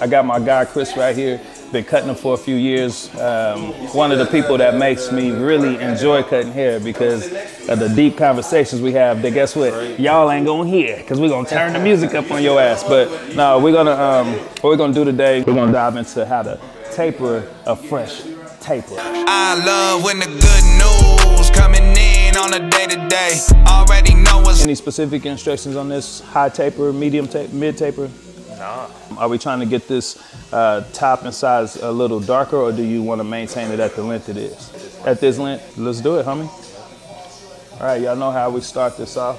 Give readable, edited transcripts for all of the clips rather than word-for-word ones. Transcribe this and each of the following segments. I got my guy Chris right here, been cutting it for a few years. One of the people that makes me really enjoy cutting hair because of the deep conversations we have that, guess what, y'all ain't gonna hear because we're gonna turn the music up on your ass. But no, we're gonna, what we're gonna do today, we're gonna dive into how to taper a fresh taper. I love when the good news coming in on a day-to-day. Already know what's... Any specific instructions on this high taper, medium taper, mid taper? Nah. Are we trying to get this top and size a little darker, or do you want to maintain it at the length it is? At this length, let's do it, homie. All right, y'all know how we start this off.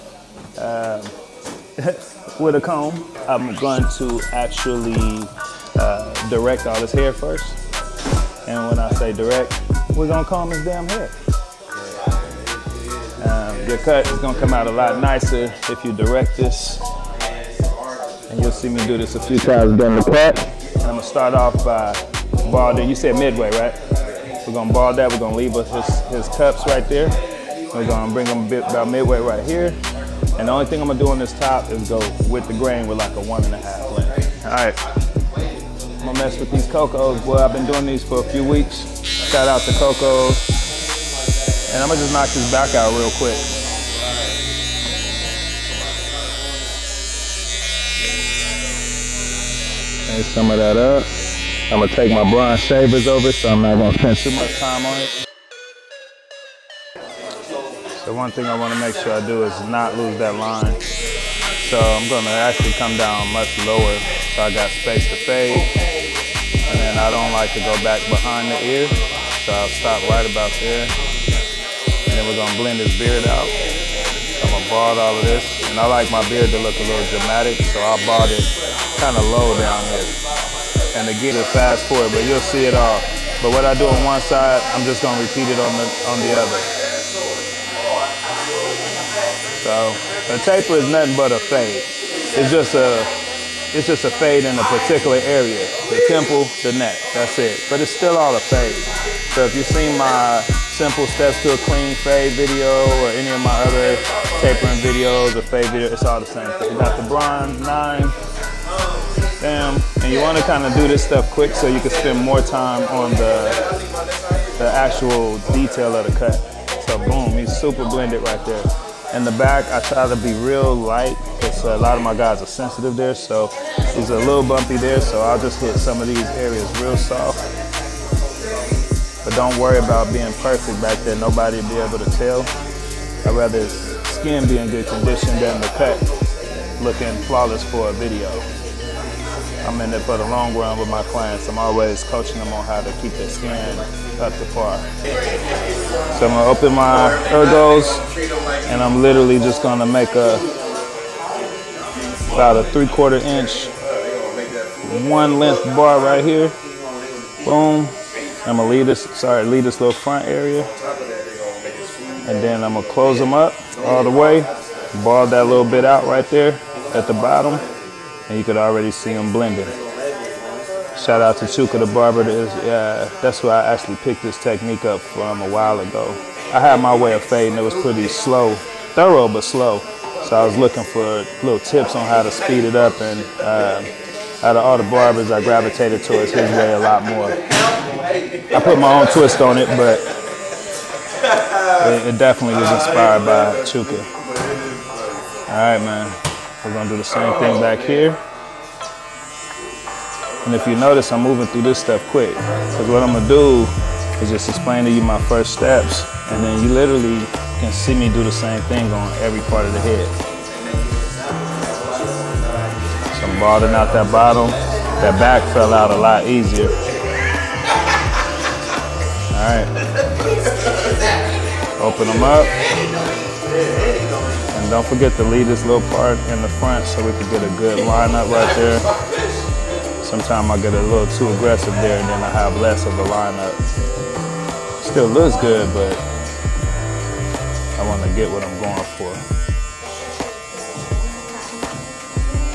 With a comb, I'm going to actually direct all this hair first. And when I say direct, we're gonna comb this damn hair. Your cut is gonna come out a lot nicer if you direct this. And you'll see me do this a few times down the cut. And I'm gonna start off by balding. You said midway, right? We're gonna bald that. We're gonna leave his cups right there. We're gonna bring them a bit about midway right here. And the only thing I'm gonna do on this top is go with the grain with like a 1.5 length. All right. I'm gonna mess with these Cocos. Boy, I've been doing these for a few weeks. Shout out to Cocos. And I'm gonna just knock this back out real quick. And some of that up. I'm gonna take my bronze shavers over, so I'm not gonna spend too much time on it. So one thing I wanna make sure I do is not lose that line. So I'm gonna actually come down much lower, so I got space to fade. And then I don't like to go back behind the ear, so I'll stop right about there. And then we're gonna blend his beard out. I'm gonna bald all of this. And I like my beard to look a little dramatic, so I'll bald it kind of low down here. And to get it fast forward, but you'll see it all. But what I do on one side, I'm just gonna repeat it on the other. So a taper is nothing but a fade. It's just a fade in a particular area. The temple, the neck, that's it. But it's still all a fade. So if you've seen my simple steps to a clean fade video or any of my other tapering videos or fade video, it's all the same thing. You got the bronze, 9, damn. And you wanna kinda do this stuff quick so you can spend more time on the actual detail of the cut. So boom, he's super blended right there. In the back, I try to be real light because a lot of my guys are sensitive there, so he's a little bumpy there, so I'll just hit some of these areas real soft. But don't worry about being perfect back there. Nobody will be able to tell. I'd rather his skin be in good condition than the cut looking flawless for a video. I'm in it for the long run with my clients. I'm always coaching them on how to keep their skin up to par. So I'm gonna open my ergos and I'm literally just gonna make about a 3/4 inch, 1 length bar right here. Boom. I'm gonna leave this little front area. And then I'm gonna close them up all the way. Ball that little bit out right there at the bottom. And you could already see them blending. Shout out to Chuka the barber. That's where I actually picked this technique up from a while ago. I had my way of fading. It was pretty slow, thorough, but slow. So I was looking for little tips on how to speed it up. And out of all the barbers, I gravitated towards his way a lot more. I put my own twist on it, but it definitely was inspired by Chuka. All right, man. We're gonna do the same thing back here. And if you notice, I'm moving through this stuff quick. Because what I'm gonna do is just explain to you my first steps, and then you literally can see me do the same thing on every part of the head. So I'm balding out that bottom. That back fell out a lot easier. All right, open them up, and don't forget to leave this little part in the front so we can get a good line up right there. Sometimes I get a little too aggressive there and then I have less of a line up. Still looks good, but I want to get what I'm going for.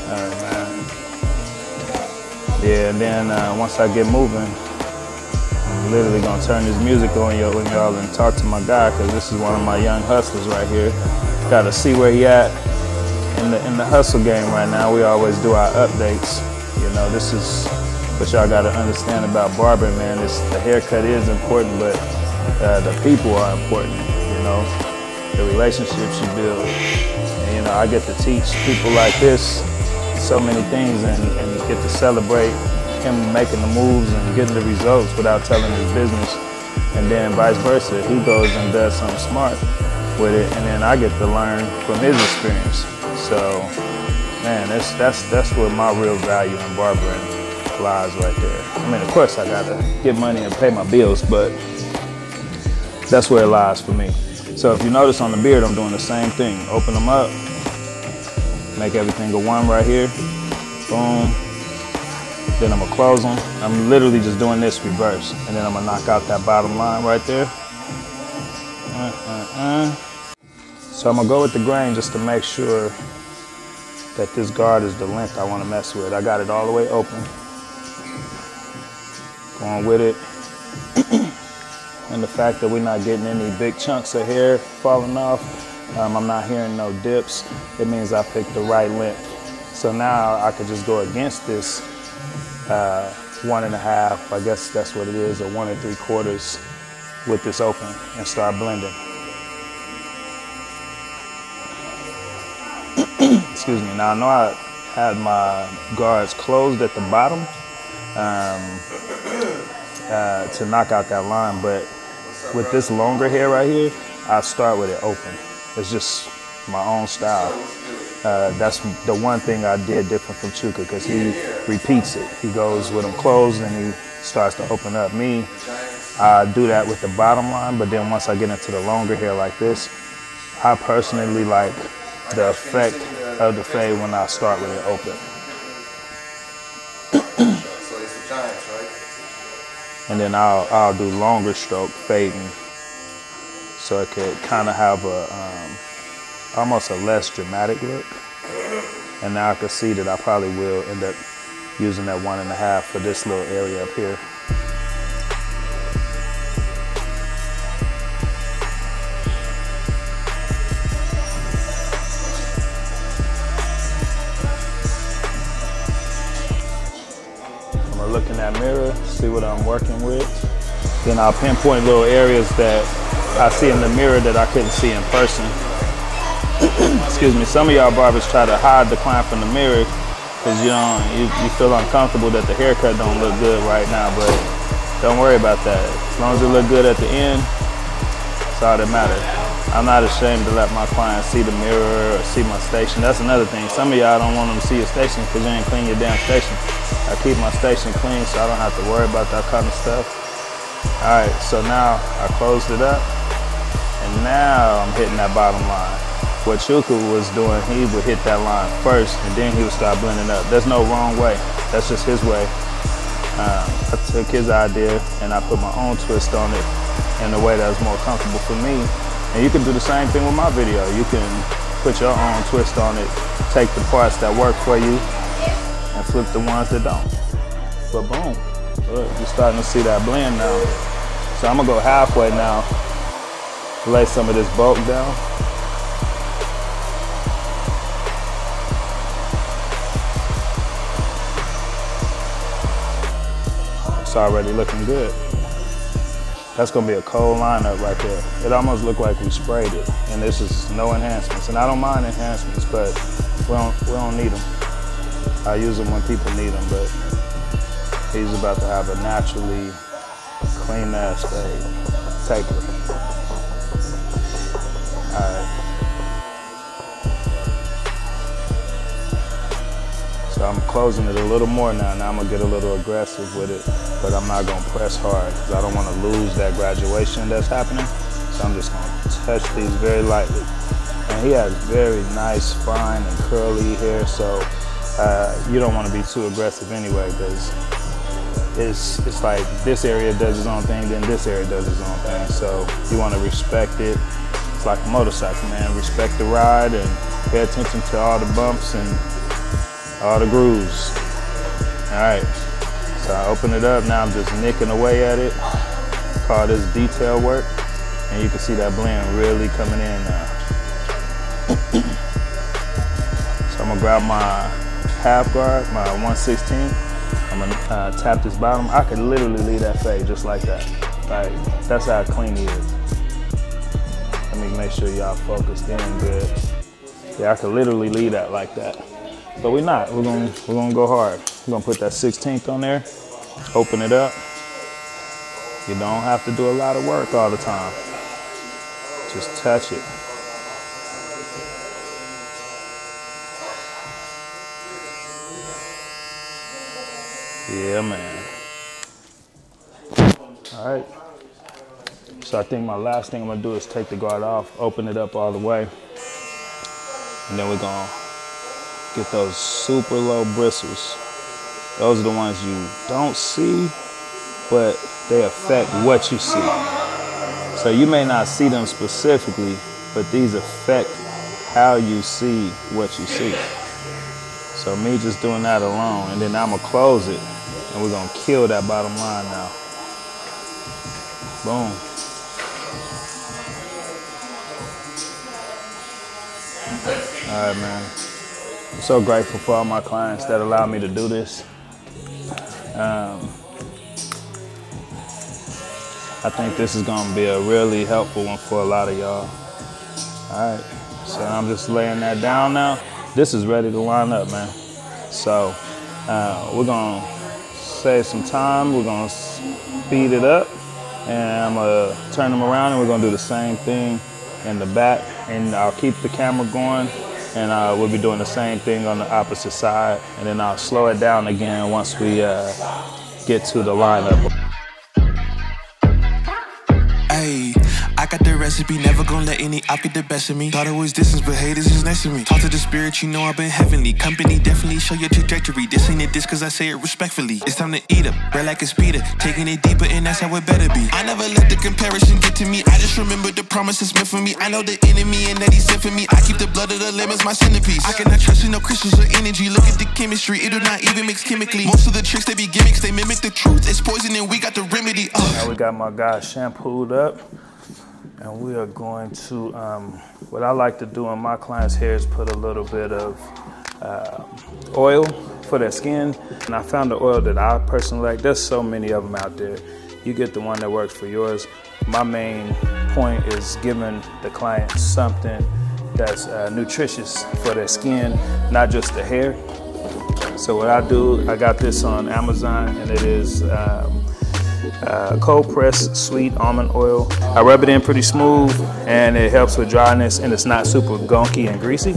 All right, man. Yeah, and then once I get moving, I'm literally gonna turn this music on y'all and talk to my guy, because this is one of my young hustlers right here. Gotta see where he at in the hustle game right now. We always do our updates. You know, this is But y'all gotta understand about barbering, man, the haircut is important, but the people are important, you know? The relationships you build. And, you know, I get to teach people like this so many things and get to celebrate him making the moves and getting the results without telling his business. And then vice versa, he goes and does something smart with it, and then I get to learn from his experience. So, man, that's where my real value in barbering lies right there. I mean, of course I gotta get money and pay my bills, but that's where it lies for me. So if you notice on the beard, I'm doing the same thing. Open them up, make everything a one right here, boom. Then I'm gonna close them. I'm literally just doing this reverse, and then I'm gonna knock out that bottom line right there. So I'm gonna go with the grain just to make sure that this guard is the length I wanna mess with. I got it all the way open. Going with it. And the fact that we're not getting any big chunks of hair falling off, I'm not hearing no dips, it means I picked the right length. So now I could just go against this 1.5, I guess that's what it is, or 1 3/4 with this open and start blending. Excuse me. Now I know I had my guards closed at the bottom to knock out that line, but with this longer hair right here, I start with it open. It's just my own style. That's the one thing I did different from Chuka, because he repeats it. He goes with them closed and he starts to open up. Me, I do that with the bottom line, but then once I get into the longer hair like this, I personally like the effect of the fade when I start with it open. And then I'll do longer stroke fading, so it could kind of have a almost a less dramatic look. And now I can see that I probably will end up using that 1.5 for this little area up here. Look in that mirror, see what I'm working with. Then I'll pinpoint little areas that I see in the mirror that I couldn't see in person. Excuse me, some of y'all barbers try to hide the client from the mirror because you feel uncomfortable that the haircut don't look good right now, but don't worry about that. As long as it look good at the end, that's all that matters. I'm not ashamed to let my clients see the mirror or see my station. That's another thing. Some of y'all don't want them to see your station because you ain't clean your damn station. I keep my station clean so I don't have to worry about that kind of stuff. All right, so now I closed it up and now I'm hitting that bottom line. What Chuka was doing, he would hit that line first and then he would start blending up. There's no wrong way. That's just his way. I took his idea and I put my own twist on it in a way that was more comfortable for me. And you can do the same thing with my video. You can put your own twist on it, take the parts that work for you, and flip the ones that don't. But boom, look, you're starting to see that blend now. So I'm gonna go halfway now, lay some of this bulk down. It's already looking good. That's gonna be a cold lineup right there. It almost looked like we sprayed it, and this is no enhancements. And I don't mind enhancements, but we don't need them. I use them when people need them, but he's about to have a naturally clean ass fade. Take it. All right. So I'm closing it a little more now. Now I'm gonna get a little aggressive with it, but I'm not gonna press hard because I don't wanna lose that graduation that's happening. So I'm just gonna touch these very lightly. And he has very nice, fine, and curly hair, so you don't want to be too aggressive anyway, because it's like this area does its own thing, then this area does its own thing. So you want to respect it. It's like a motorcycle, man. Respect the ride and pay attention to all the bumps and all the grooves. All right, so I open it up. Now I'm just nicking away at it. Call this detail work, and you can see that blend really coming in now. So I'm gonna grab my half guard, my 1/16. I'm gonna tap this bottom. I could literally leave that fade just like that. Like, that's how clean it is. Let me make sure y'all focused in good. Yeah, I could literally leave that like that. But we're not, we're gonna go hard. We're gonna put that 16th on there, open it up. You don't have to do a lot of work all the time. Just touch it. Yeah, man. All right. So I think my last thing I'm gonna do is take the guard off, open it up all the way, and then we're gonna get those super low bristles. Those are the ones you don't see, but they affect what you see. So you may not see them specifically, but these affect how you see what you see. So me just doing that alone, and then I'm gonna close it, and we're gonna kill that bottom line now. Boom. All right, man. I'm so grateful for all my clients that allow me to do this. I think this is gonna be a really helpful one for a lot of y'all. All right, so I'm just laying that down now. This is ready to line up, man. So we're gonna save some time. We're gonna speed it up, and I'm gonna turn them around, and we're gonna do the same thing in the back, and I'll keep the camera going, and we'll be doing the same thing on the opposite side, and then I'll slow it down again once we get to the lineup. I got the recipe, never gonna let any op get the best of me. Thought it was distance, but haters is next to me. Talk to the spirit, you know I've been heavenly. Company definitely show your trajectory. This ain't a diss, cause I say it respectfully. It's time to eat up, red like a speeder. Taking it deeper, and that's how it better be. I never let the comparison get to me. I just remember the promises meant for me. I know the enemy and that he sent for me. I keep the blood of the lemons, my centerpiece. I cannot trust in no crystals or energy. Look at the chemistry, it do not even mix chemically. Most of the tricks, they be gimmicks, they mimic the truth. It's poison and we got the remedy. Now we got my guy shampooed up. And we are going to, what I like to do on my clients' hair is put a little bit of oil for their skin. And I found the oil that I personally like. There's so many of them out there. You get the one that works for yours. My main point is giving the client something that's nutritious for their skin, not just the hair. So what I do, I got this on Amazon, and it is, cold pressed sweet almond oil. I rub it in pretty smooth, and it helps with dryness, and it's not super gunky and greasy.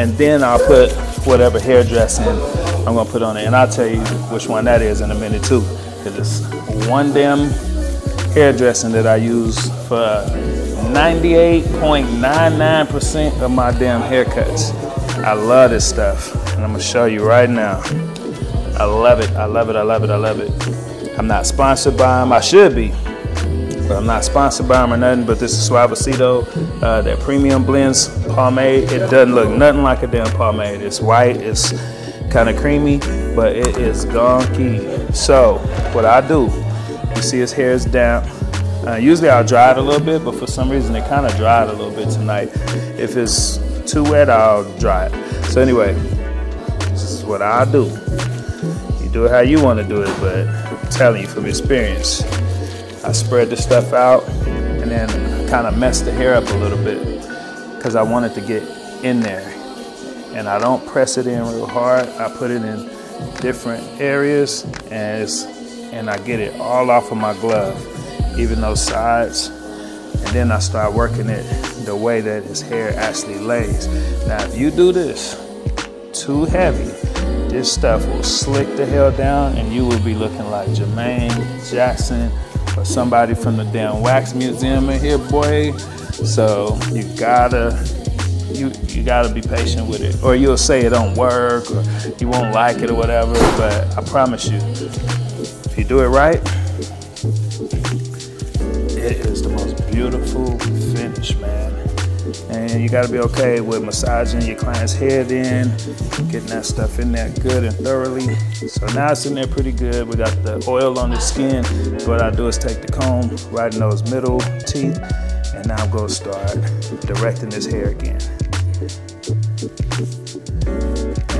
And then I'll put whatever hair dressing I'm gonna put on it, and I'll tell you which one that is in a minute too, because it's one damn hair dressing that I use for 98.99% of my damn haircuts. I love this stuff, and I'm gonna show you right now. I love it, I love it, I love it, I love it. I'm not sponsored by them. I should be, but I'm not sponsored by them or nothing. But this is Suavecito, their premium blends pomade. It doesn't look nothing like a damn pomade. It's white, it's kind of creamy, but it is gonky. So what I do, you see his hair is down. Usually I'll dry it a little bit, but for some reason it kind of dried a little bit tonight. If it's too wet, I'll dry it. So anyway, this is what I do. You do it how you want to do it, but telling you from experience, I spread this stuff out and then kind of mess the hair up a little bit because I want it to get in there. And I don't press it in real hard. I put it in different areas, and I get it all off of my glove, even those sides. And then I start working it the way that his hair actually lays. Now, if you do this too heavy, this stuff will slick the hell down, and you will be looking like Jermaine Jackson or somebody from the damn wax museum in here, boy. So you gotta be patient with it, or you'll say it don't work, or you won't like it or whatever. But I promise you, if you do it right, it is the most beautiful finish, man. And you gotta be okay with massaging your client's head in, getting that stuff in there good and thoroughly. So now it's in there pretty good. We got the oil on the skin. What I do is take the comb right in those middle teeth, and now I'm gonna start directing this hair again.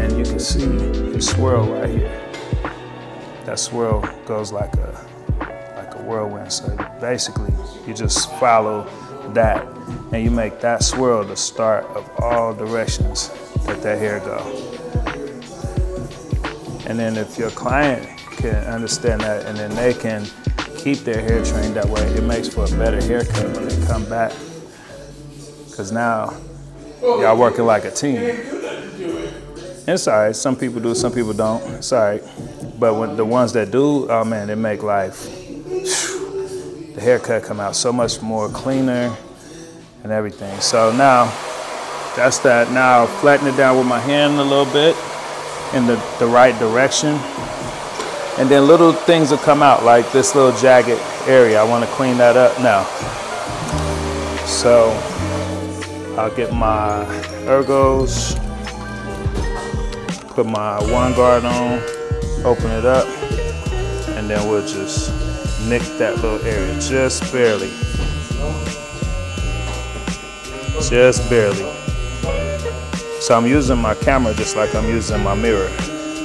And you can see the swirl right here. that swirl goes like a whirlwind. So basically, you just follow that, and you make that swirl the start of all directions that that hair go. And then if your client can understand that, and then they can keep their hair trained that way, it makes for a better haircut when they come back. Because now, y'all working like a team. It's all right, some people do, some people don't, it's all right. But when the ones that do, oh man, they make life, the haircut come out so much more cleaner and everything. So now, that's that. Now flatten it down with my hand a little bit in the right direction. And then little things will come out, like this little jagged area. I want to clean that up now. So I'll get my ergos, put my one guard on, open it up, and then we'll just nick that little area, just barely. Just barely. So I'm using my camera just like I'm using my mirror.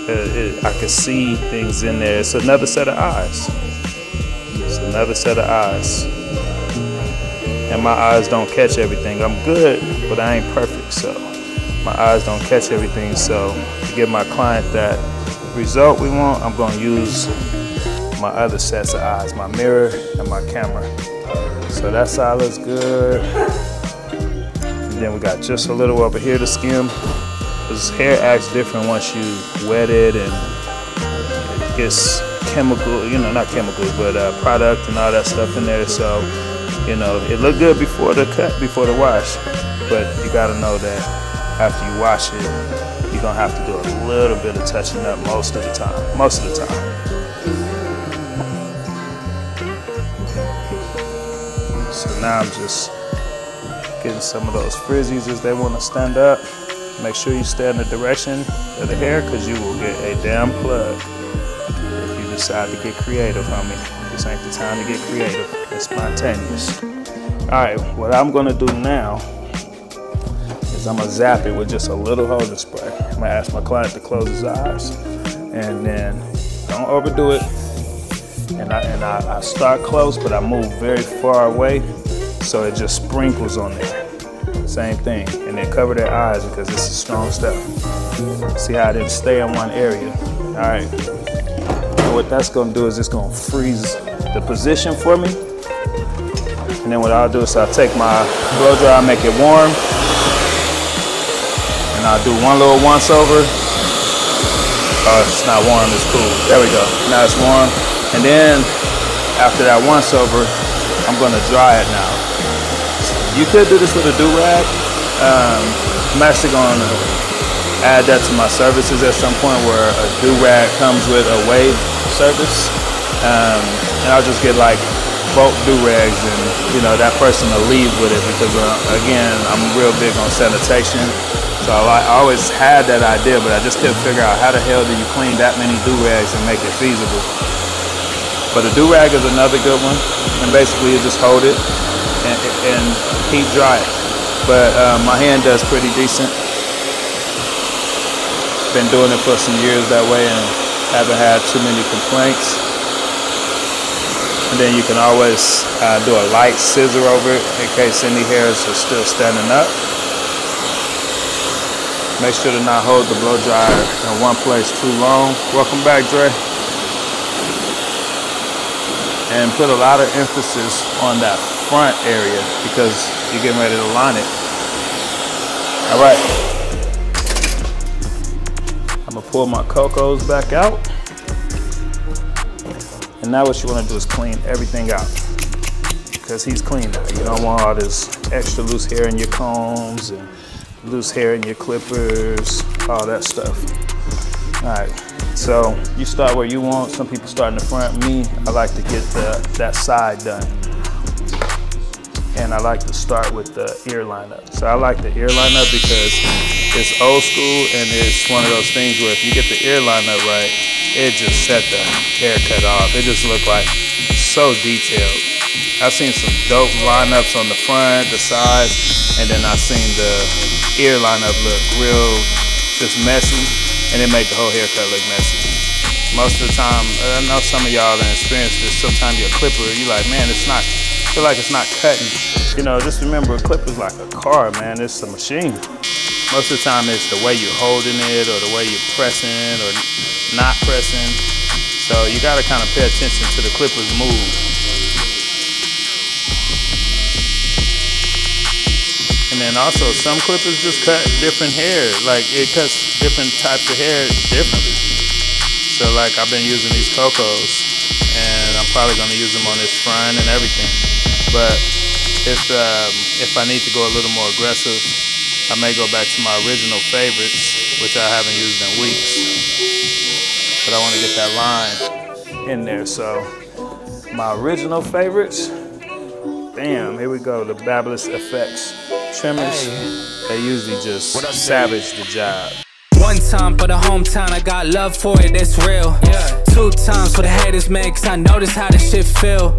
I can see things in there. It's another set of eyes. It's another set of eyes. And my eyes don't catch everything. I'm good, but I ain't perfect, so my eyes don't catch everything. So to give my client that result we want, I'm gonna use my other sets of eyes, my mirror and my camera. So that side looks good. And then we got just a little over here to skim. Because hair acts different once you wet it and it gets chemical, you know, not chemical, but product and all that stuff in there. So, you know, it looked good before the cut, before the wash, but you gotta know that after you wash it, you're gonna have to do a little bit of touching up most of the time, So now I'm just getting some of those frizzies as they wanna stand up. Make sure you stay in the direction of the hair because you will get a damn plug if you decide to get creative, homie. This ain't the time to get creative. It's spontaneous. All right, what I'm gonna do now is I'm gonna zap it with just a little holding spray. I'm gonna ask my client to close his eyes and then don't overdo it. And I start close, but I move very far away so it just sprinkles on there. Same thing, and then cover their eyes because this is strong stuff. See how they stay in one area. All right, and what that's gonna do is it's gonna freeze the position for me. And then what I'll do is I'll take my blow dry, make it warm, and I'll do one little once over. Oh, it's not warm, it's cool. There we go, now it's warm. And then after that once over, I'm gonna dry it now. You could do this with a do-rag. I'm actually going to add that to my services at some point where a do-rag comes with a wave service. And I'll just get like bulk do-rags and, you know, that person will leave with it because, again, I'm real big on sanitation. So I always had that idea, but I just couldn't figure out how the hell do you clean that many do-rags and make it feasible. But a do-rag is another good one. And basically you just hold it and heat dry it. But my hand does pretty decent. Been doing it for some years that way and haven't had too many complaints. And then you can always do a light scissor over it in case any hairs are still standing up. Make sure to not hold the blow dryer in one place too long. Welcome back, Dre. And put a lot of emphasis on that front area because you're getting ready to line it. All right. I'm gonna pull my Cocos back out. And now what you wanna do is clean everything out because he's clean now. You don't want all this extra loose hair in your combs and loose hair in your clippers, all that stuff. All right. So you start where you want. Some people start in the front. Me, I like to get that side done. And I like to start with the ear lineup. So I like the ear lineup because it's old school and it's one of those things where if you get the ear lineup right, it just set the haircut off. It just looked like so detailed. I've seen some dope lineups on the front, the sides, and then I've seen the ear lineup look real just messy. And it made the whole haircut look messy. most of the time, I know some of y'all have experienced this, sometimes your clipper, you like, man, it's not, I feel like it's not cutting. You know, just remember a clipper's like a car, man, it's a machine. Most of the time it's the way you're holding it or the way you're pressing or not pressing. So you gotta kind of pay attention to the clipper's move. And then also some clippers just cut different hair. Like it cuts different types of hair differently. So like I've been using these Cocos and I'm probably gonna use them on this front and everything. But if I need to go a little more aggressive, I may go back to my original favorites, which I haven't used in weeks. But I wanna get that line in there. So my original favorites, damn, here we go, the BaByliss FX trimmers. They usually just savage the job. One time for the hometown, I got love for it, that's real. Yeah. 2 times for the haters, man, cause I notice how this shit feel.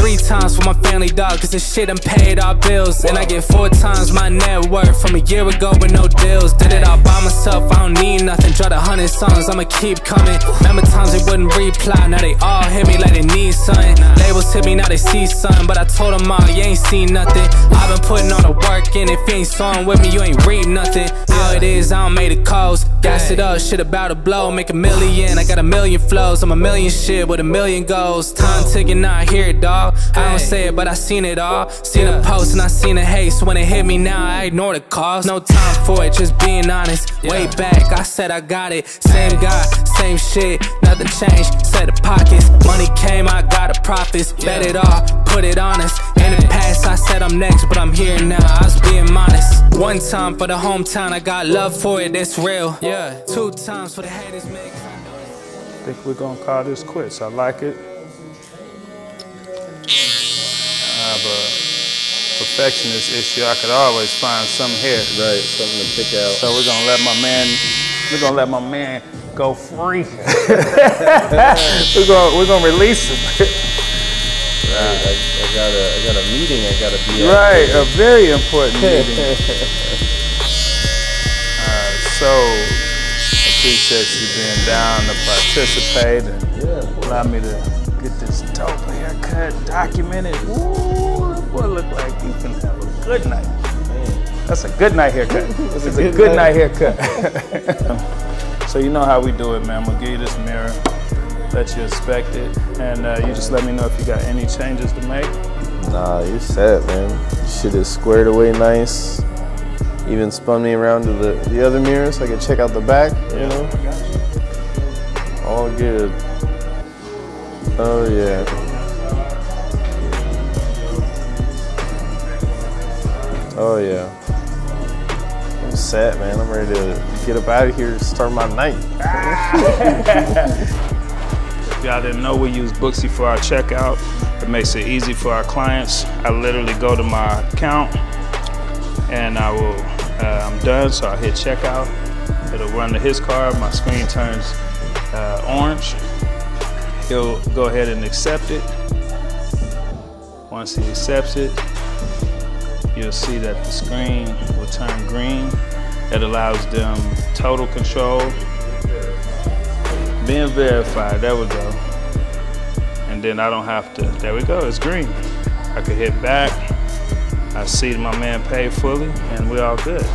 3 times for my family, dog, cause this shit done paid our bills. Whoa. And I get 4 times my net worth from a year ago with no deals. Did it all by myself, I don't need nothing. Draw the 100 songs, I'ma keep coming. Remember times they wouldn't reply, now they all hit me like they need something. Labels hit me, now they see something, but I told them all, you ain't seen nothing. I've been putting all the work in, if you ain't sawing with me, you ain't reap nothing. How it is, I don't make the calls. Gas it up, shit about to blow, make $1 million, I got 1 million flows. I'm 1 million shit with 1 million goals. Time ticking, now I hear it, dog. I don't say it, but I seen it all. Seen the post and I seen the hate, so when it hit me now, I ignore the cause. No time for it, just being honest. Way back, I said I got it. Same guy, same shit, nothing changed, set the pockets. Money came, I got the profits. Bet it all, put it on us. In the past, I said I'm next, but I'm here now, I was being modest. 1 time for the hometown, I got love for it, that's real. Yeah, 2 times for the haters, man. I think we're gonna call this quits. I like it. I have a perfectionist issue. I could always find some hair. Right, something to pick out. So we're gonna let my man go free. we're gonna release him. Right, I got a meeting. I gotta be at. Right, a very important meeting. So, I appreciate you being down to participate and allow me to get this dope haircut documented. Ooh, that boy look like you can have a good night. Man. That's a good night haircut. This is a good night haircut. So you know how we do it, man. We'll give you this mirror, let you inspect it, and you just let me know if you got any changes to make. Nah, you're set, man. Shit is squared away nice. Even spun me around to the other mirror so I could check out the back, you know? Gotcha. All good. Oh, yeah. Oh, yeah. I'm set, man. I'm ready to get up out of here and start my night. If y'all didn't know, we use Booksy for our checkout. It makes it easy for our clients. I literally go to my account and I will, I'm done, so I hit checkout. It'll run to his card, my screen turns orange. He'll go ahead and accept it. Once he accepts it, you'll see that the screen will turn green. It allows them total control. Being verified, there we go. And then I don't have to, there we go, it's green. I can hit back. I see my man paid fully, and we're all good.